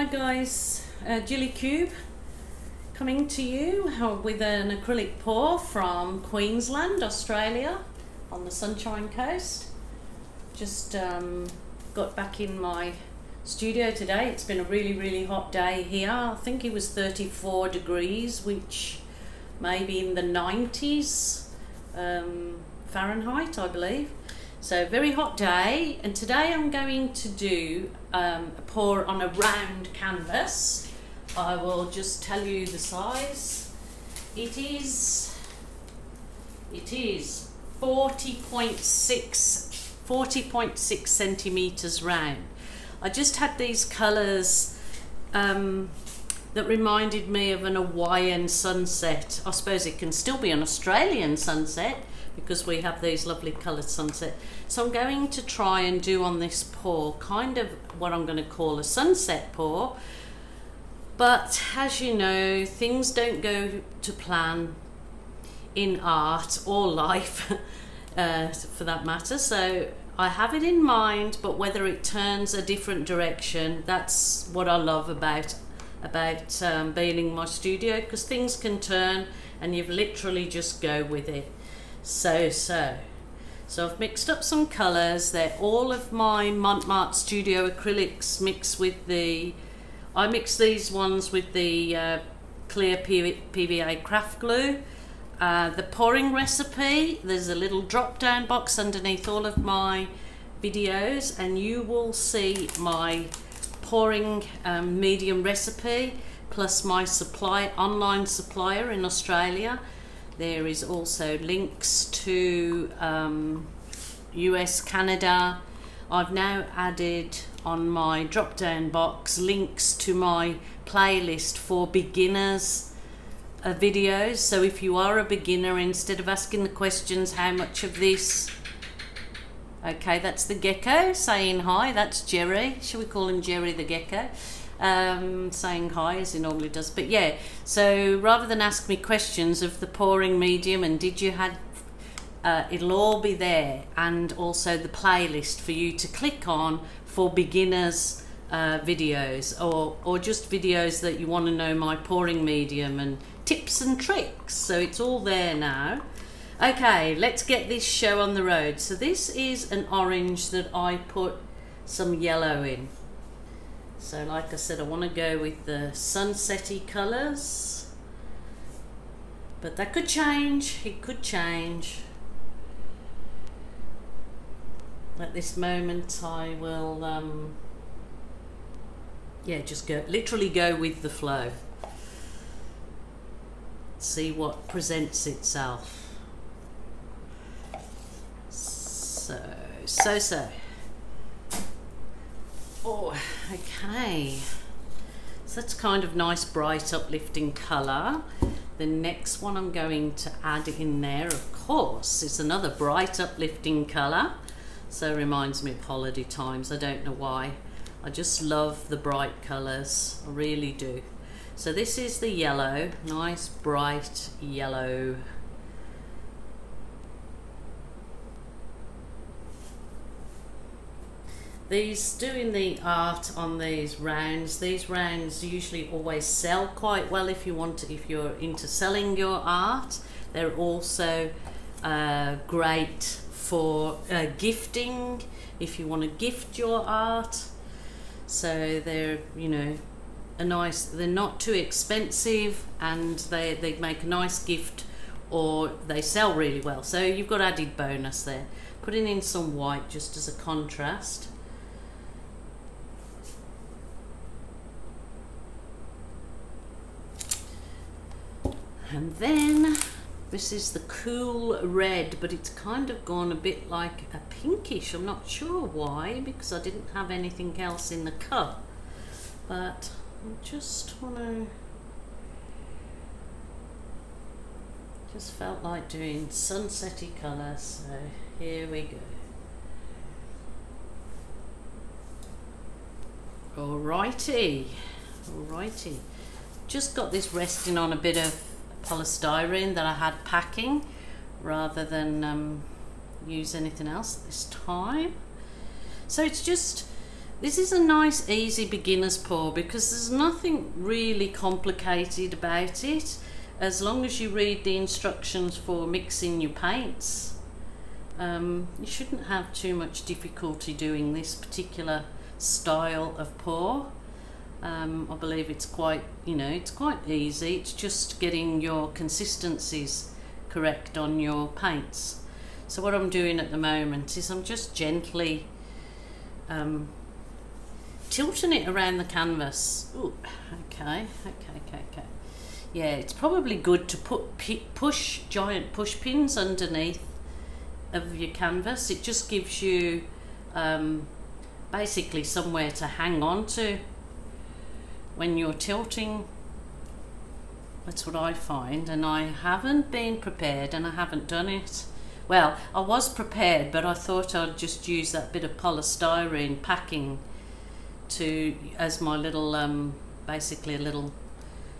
Hi guys, Jilly Cube coming to you with an acrylic pour from Queensland, Australia, on the Sunshine Coast. Just got back in my studio today. It's been a really hot day here. I think it was 34 degrees, which may be in the 90s Fahrenheit, I believe. So very hot day, and today I'm going to do a pour on a round canvas. I will just tell you the size. It is 40.6 centimeters round. I just had these colors that reminded me of an Hawaiian sunset. I suppose it can still be an Australian sunset, because we have these lovely coloured sunset. So I'm going to try and do on this pour kind of what I'm going to call a sunset pour, but as you know, things don't go to plan in art or life for that matter. So I have it in mind, but whether it turns a different direction, that's what I love about being in my studio, because things can turn and you've literally just go with it. So I've mixed up some colours. They're all of my Montmartre studio acrylics mixed with the, I mix these ones with the clear PVA craft glue. The pouring recipe, there's a little drop down box underneath all of my videos and you will see my pouring medium recipe, plus my online supplier in Australia. There is also links to US, Canada. I've now added on my drop-down box links to my playlist for beginners videos. So if you are a beginner, instead of asking the questions, how much of this? Okay, that's the gecko saying hi. That's Jerry. Shall we call him Jerry the gecko? Saying hi as he normally does. But yeah, so rather than ask me questions of the pouring medium and did you have, it'll all be there, and also the playlist for you to click on for beginners videos, or just videos that you want to know my pouring medium and tips and tricks. So it's all there now. Okay, let's get this show on the road. So this is an orange that I put some yellow in. So like I said, I want to go with the sunset-y colours, but that could change, it could change. At this moment I will, yeah, just go, literally go with the flow. See what presents itself. So. Oh, okay, so that's kind of nice, bright, uplifting colour. The next one I'm going to add in there, of course, is another bright, uplifting colour. So it reminds me of holiday times. I don't know why. I just love the bright colours. I really do. So this is the yellow, nice, bright yellow. These, doing the art on these rounds usually always sell quite well if you want to, if you're into selling your art. They're also great for gifting, if you want to gift your art. So they're, you know, a nice, they're not too expensive, and they make a nice gift, or they sell really well. So you've got added bonus there. Putting in some white just as a contrast. And then this is the cool red, but it's kind of gone a bit like a pinkish. I'm not sure why, because I didn't have anything else in the cup. But I just want to, just felt like doing sunset-y colour, so here we go. Alrighty. Just got this resting on a bit of polystyrene that I had packing, rather than use anything else this time. So it's just This is a nice easy beginner's pour because there's nothing really complicated about it as long as you read the instructions for mixing your paints. You shouldn't have too much difficulty doing this particular style of pour. I believe it's quite, it's quite easy. It's just getting your consistencies correct on your paints. So what I'm doing at the moment is I'm just gently tilting it around the canvas. Ooh, okay. Yeah, it's probably good to put giant push pins underneath of your canvas. It just gives you basically somewhere to hang on to when you're tilting. That's what I find, and I haven't been prepared and I haven't done it. Well, I was prepared, but I thought I'd just use that bit of polystyrene packing to as my little basically a little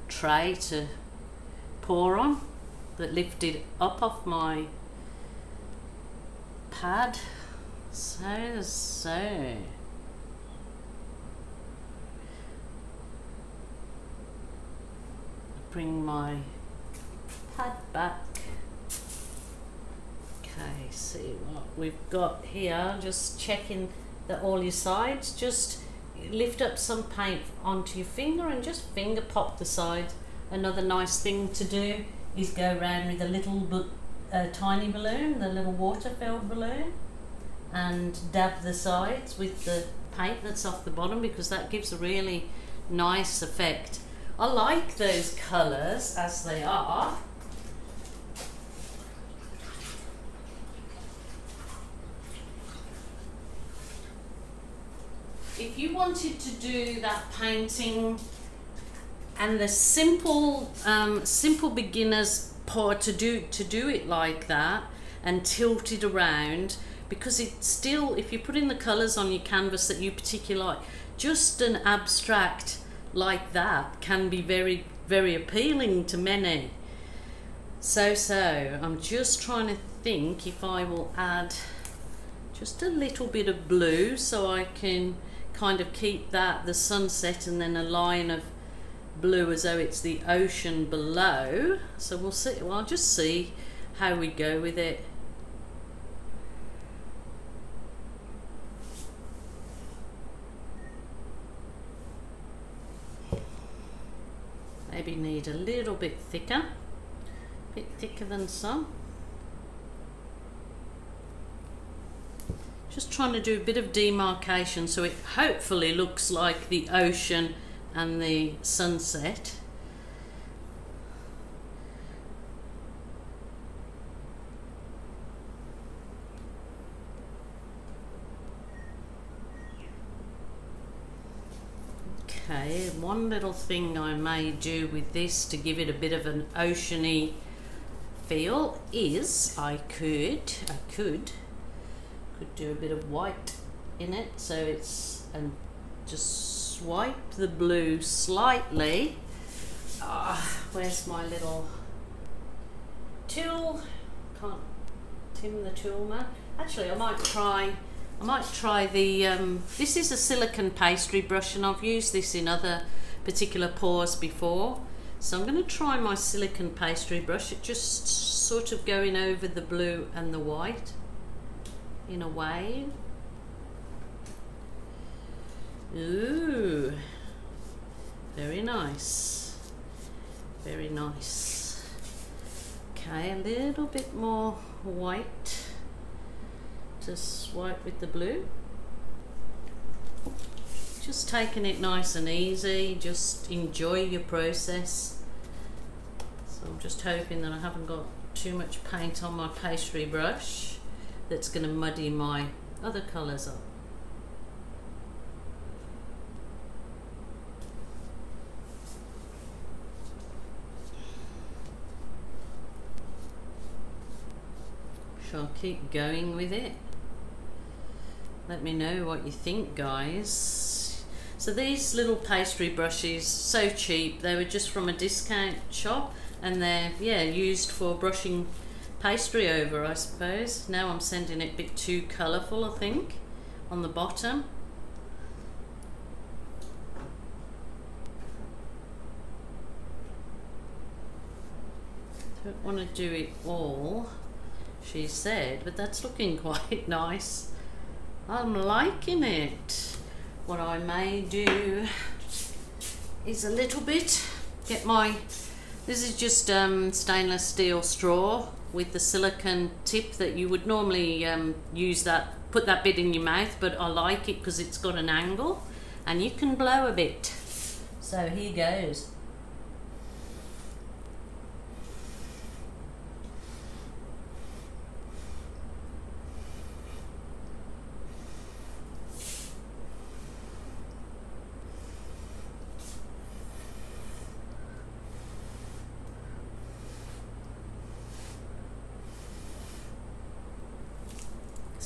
tray to pour on that lifted up off my pad. So bring my pad back. Okay, see what we've got here. Just checking that all your sides, just lift up some paint onto your finger and just finger pop the side. Another nice thing to do is go around with a little tiny balloon, the little water-filled balloon, and dab the sides with the paint that's off the bottom because that gives a really nice effect. I like those colours as they are. If you wanted to do that painting and the simple beginner's pour to do it like that and tilt it around, because it's still, if you're putting the colours on your canvas that you particularly like, just an abstract like that can be very, very appealing to many. So I'm just trying to think if I will add just a little bit of blue so I can kind of keep that the sunset and then a line of blue as though it's the ocean below. So we'll see. Well, I'll just see how we go with it. Maybe need a little bit thicker than some. Just trying to do a bit of demarcation so it hopefully looks like the ocean and the sunset. Okay, one little thing I may do with this to give it a bit of an oceany feel is I could do a bit of white in it, so it's, and just swipe the blue slightly. Where's my little tool? Can't Tim the tool man. Actually, I might try the this is a silicone pastry brush, and I've used this in other particular pours before, so I'm going to try my silicone pastry brush. It just sort of going over the blue and the white in a way. Ooh, very nice, very nice. Okay, a little bit more white to swipe with the blue. Just taking it nice and easy, just enjoy your process. So I'm just hoping that I haven't got too much paint on my pastry brush that's going to muddy my other colours up. I'll keep going with it. Let me know what you think, guys. So these little pastry brushes, so cheap. They were just from a discount shop, and they're, yeah, used for brushing pastry over, I suppose. Now I'm sending it a bit too colourful, I think, on the bottom. Don't want to do it all, she said, but that's looking quite nice. I'm liking it. What I may do is a little bit, get my, this is just stainless steel straw with the silicone tip that you would normally use that, put that bit in your mouth, but I like it because it's got an angle and you can blow a bit. So here goes.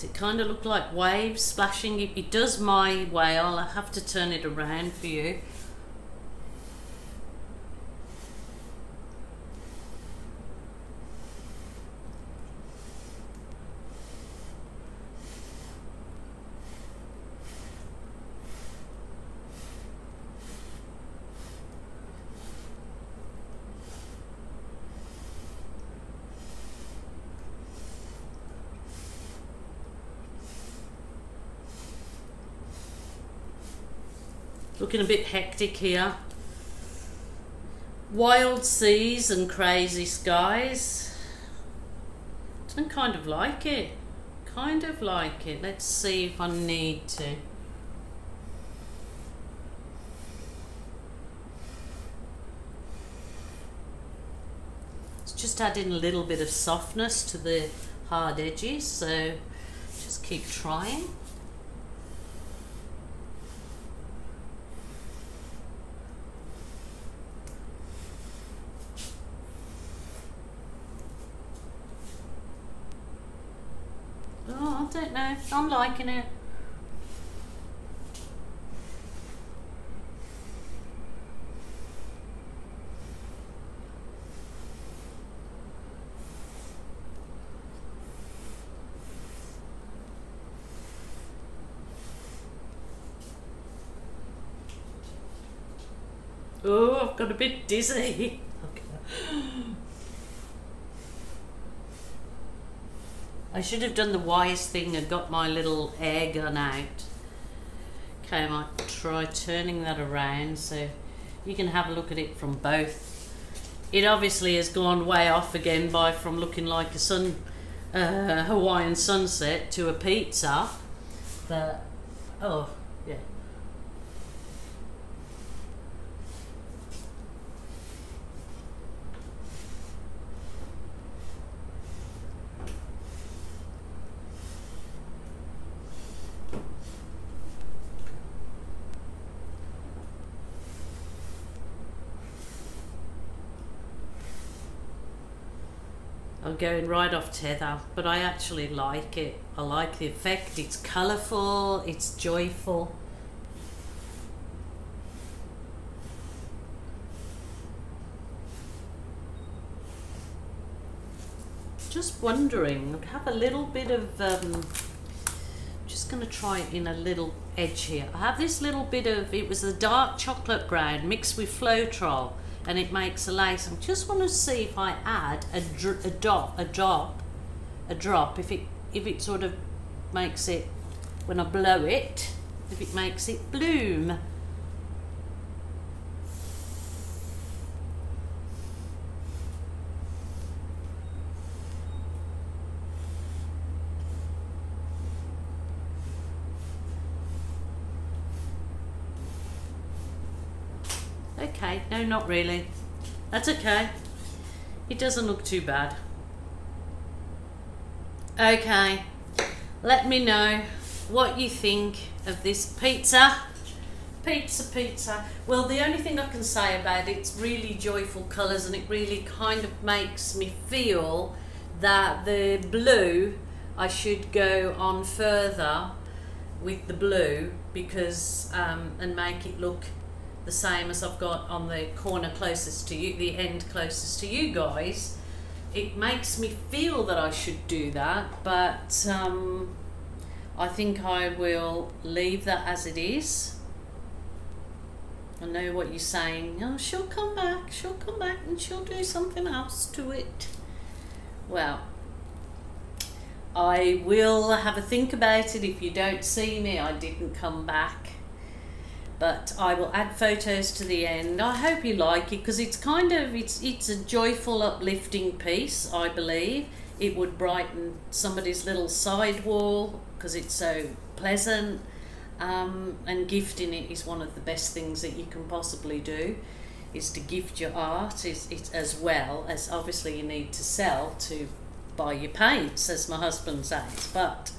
It kind of looked like waves splashing. If it does my way, I'll have to turn it around for you. Looking a bit hectic here. Wild seas and crazy skies. I kind of like it. Kind of like it. Let's see if I need to. It's just adding a little bit of softness to the hard edges, so just keep trying. I'm liking it. Oh, I've got a bit dizzy. Okay. I should have done the wise thing and got my little air gun out. Okay, I might try turning that around so you can have a look at it from both. It obviously has gone way off again by from looking like a Hawaiian sunset to a pizza. But, oh, yeah. I'm going right off tether, but I actually like it. I like the effect. It's colourful, it's joyful. Just wondering, I have a little bit of, just going to try in a little edge here. I have this little bit of, it was a dark chocolate brown mixed with Floetrol, and it makes a lace. I just want to see if I add a drop, if it sort of makes it, when I blow it, if it makes it bloom. Okay, no, not really. That's okay. It doesn't look too bad. Okay, let me know what you think of this pizza. Pizza. Well, the only thing I can say about it, it's really joyful colours, and it really kind of makes me feel that the blue, I should go on further with the blue because and make it look the same as I've got on the corner closest to you, the end closest to you guys. It makes me feel that I should do that, but I think I will leave that as it is. I know what you're saying. Oh, she'll come back. back and she'll do something else to it. Well, I will have a think about it. If you don't see me, I didn't come back, but I will add photos to the end. I hope you like it, because it's kind of, it's a joyful, uplifting piece. I believe it would brighten somebody's little side wall because it's so pleasant. And gifting it is one of the best things that you can possibly do, is to gift your art, as well as obviously you need to sell to buy your paints, as my husband says, but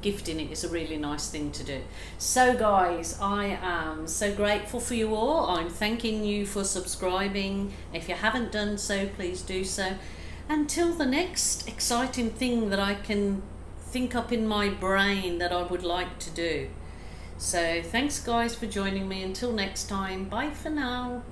gifting it is a really nice thing to do. So guys, I am so grateful for you all. I'm thanking you for subscribing. If you haven't done so, please do so. Until the next exciting thing that I can think up in my brain that I would like to do. So thanks guys for joining me. Until next time, bye for now.